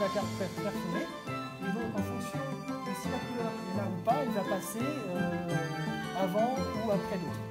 avec la carte perforée. Et donc, en fonction de si la couleur est là ou pas, il va passer avant ou après l'autre.